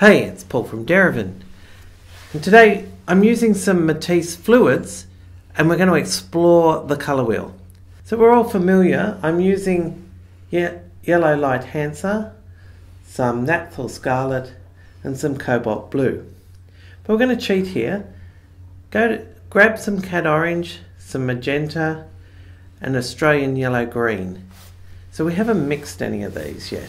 Hey, it's Paul from Derivan, and today I'm using some Matisse Fluids and we're going to explore the colour wheel. So we're all familiar, I'm using Yellow Light Hansa, some Naphthol Scarlet and some Cobalt Blue. But we're going to cheat here, grab some Cad Orange, some Magenta and Australian Yellow Green. So we haven't mixed any of these yet.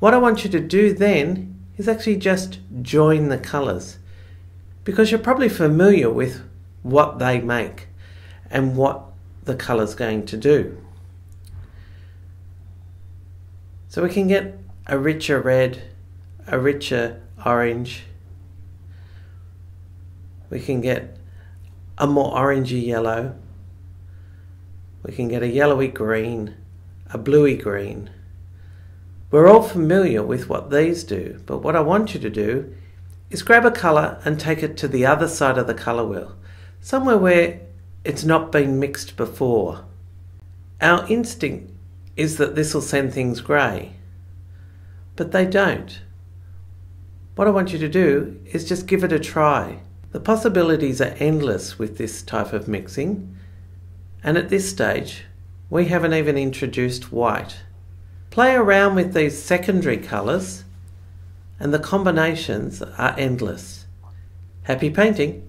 What I want you to do then is actually just join the colours, because you're probably familiar with what they make and what the colour's going to do. So we can get a richer red, a richer orange, we can get a more orangey yellow, we can get a yellowy green, a bluey green. We're all familiar with what these do, but what I want you to do is grab a colour and take it to the other side of the colour wheel, somewhere where it's not been mixed before. Our instinct is that this will send things grey, but they don't. What I want you to do is just give it a try. The possibilities are endless with this type of mixing, and at this stage we haven't even introduced white. Play around with these secondary colours and the combinations are endless. Happy painting!